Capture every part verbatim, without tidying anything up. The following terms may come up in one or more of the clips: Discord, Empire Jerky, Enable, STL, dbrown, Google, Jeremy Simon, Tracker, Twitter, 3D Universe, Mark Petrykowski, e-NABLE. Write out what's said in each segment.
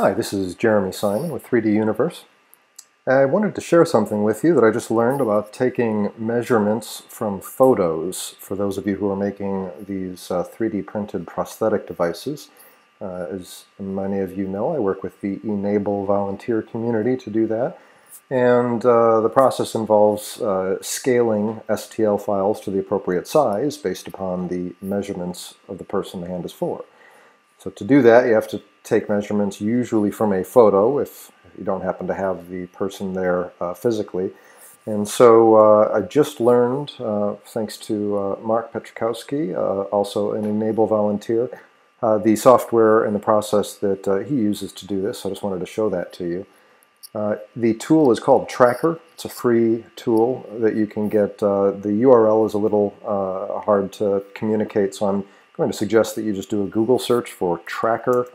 Hi, this is Jeremy Simon with three D Universe. I wanted to share something with you that I just learned about taking measurements from photos for those of you who are making these uh, three D printed prosthetic devices. Uh, as many of you know, I work with the Enable volunteer community to do that. And uh, the process involves uh, scaling S T L files to the appropriate size based upon the measurements of the person the hand is for. So to do that, you have to take measurements usually from a photo if you don't happen to have the person there uh, physically. And so uh, I just learned, uh, thanks to uh, Mark Petrykowski, uh, also an Enable volunteer, uh, the software and the process that uh, he uses to do this. So I just wanted to show that to you. Uh, the tool is called Tracker. It's a free tool that you can get. Uh, the U R L is a little uh, hard to communicate, so I'm going to suggest that you just do a Google search for Tracker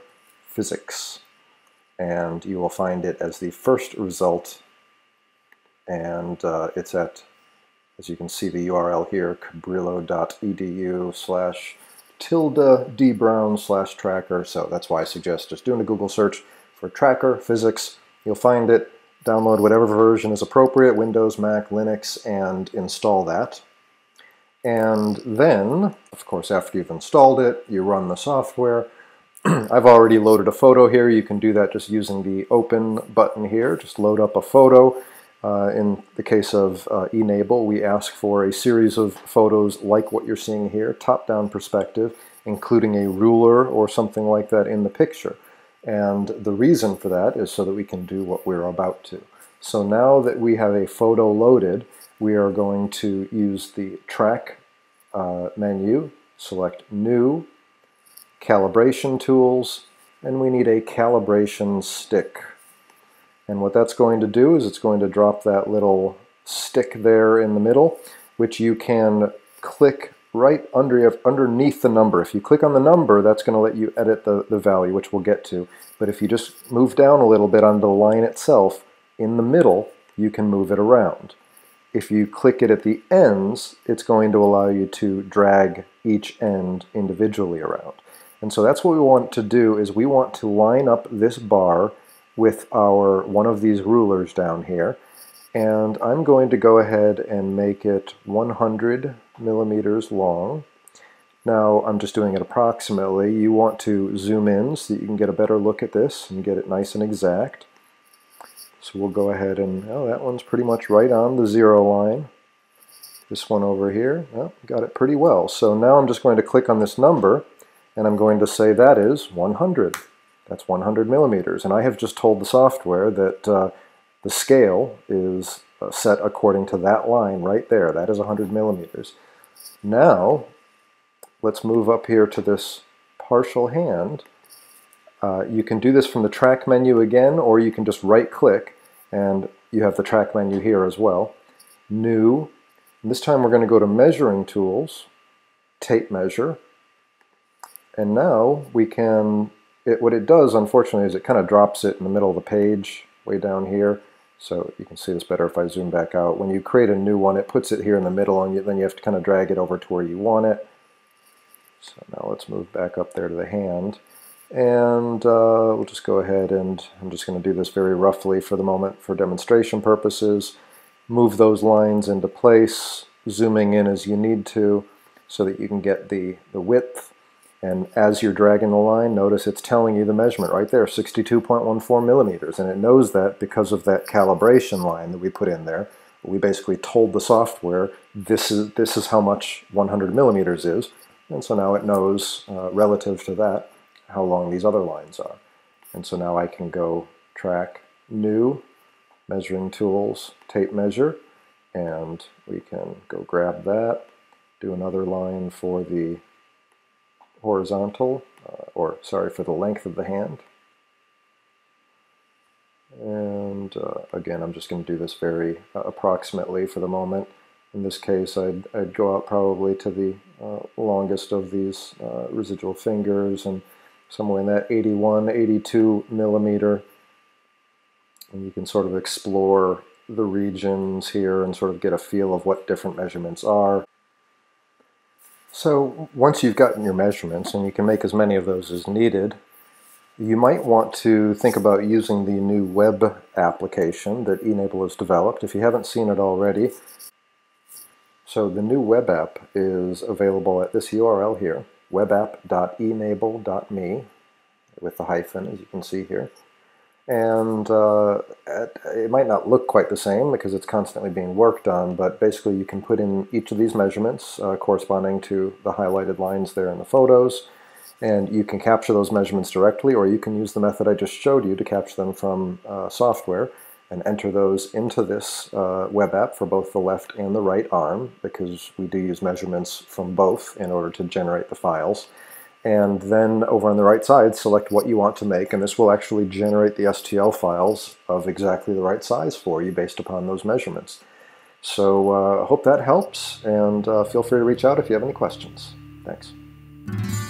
Physics, and you will find it as the first result. And uh, it's at, as you can see, the U R L here, cabrillo dot e d u slash tilde dbrown slash tracker. So that's why I suggest just doing a Google search for Tracker Physics. You'll find it. Download whatever version is appropriate, Windows, Mac, Linux, and install that. And then, of course, after you've installed it, you run the software. I've already loaded a photo here. You can do that just using the open button here. Just load up a photo. Uh, in the case of uh, Enable, we ask for a series of photos like what you're seeing here, top-down perspective, including a ruler or something like that in the picture. And the reason for that is so that we can do what we're about to. So now that we have a photo loaded, we are going to use the Track uh, menu, select New, Calibration Tools, and we need a calibration stick. And what that's going to do is it's going to drop that little stick there in the middle, which you can click right under, underneath the number. If you click on the number, that's going to let you edit the, the value, which we'll get to. But if you just move down a little bit on the line itself, in the middle, you can move it around. If you click it at the ends, it's going to allow you to drag each end individually around. And so that's what we want to do, is we want to line up this bar with our one of these rulers down here. And I'm going to go ahead and make it one hundred millimeters long. Now, I'm just doing it approximately. You want to zoom in so that you can get a better look at this and get it nice and exact. So we'll go ahead and, oh, that one's pretty much right on the zero line. This one over here, oh, got it pretty well. So now I'm just going to click on this number, and I'm going to say that is one hundred. That's one hundred millimeters. And I have just told the software that uh, the scale is set according to that line right there. That is one hundred millimeters. Now, let's move up here to this partial hand. Uh, you can do this from the Track menu again, or you can just right-click, and you have the Track menu here as well. New. And this time we're going to go to Measuring Tools, Tape Measure, and now we can... It, what it does, unfortunately, is it kind of drops it in the middle of the page, way down here. So you can see this better if I zoom back out. When you create a new one, it puts it here in the middle, and you, then you have to kind of drag it over to where you want it. So now let's move back up there to the hand. And uh, we'll just go ahead and I'm just going to do this very roughly for the moment for demonstration purposes. Move those lines into place, zooming in as you need to so that you can get the, the width. And as you're dragging the line, notice it's telling you the measurement right there, sixty-two point one four millimeters. And it knows that because of that calibration line that we put in there. We basically told the software, this is, this is how much one hundred millimeters is. And so now it knows, uh, relative to that, how long these other lines are. And so now I can go Track, New, Measuring Tools, Tape Measure, and we can go grab that, do another line for the horizontal, uh, or sorry, for the length of the hand. And uh, again, I'm just going to do this very uh, approximately for the moment. In this case, I'd, I'd go out probably to the uh, longest of these uh, residual fingers, and somewhere in that eighty-one, eighty-two millimeter. And you can sort of explore the regions here and sort of get a feel of what different measurements are. So once you've gotten your measurements, and you can make as many of those as needed, you might want to think about using the new web application that Enable has developed if you haven't seen it already. So the new web app is available at this U R L here, web app dot e nable dot me, with the hyphen, as you can see here. And uh, it might not look quite the same because it's constantly being worked on, but basically you can put in each of these measurements uh, corresponding to the highlighted lines there in the photos, and you can capture those measurements directly, or you can use the method I just showed you to capture them from uh, software and enter those into this uh, web app for both the left and the right arm, because we do use measurements from both in order to generate the files. And then over on the right side, select what you want to make, and this will actually generate the S T L files of exactly the right size for you based upon those measurements. So I uh, hope that helps, and uh, feel free to reach out if you have any questions. Thanks.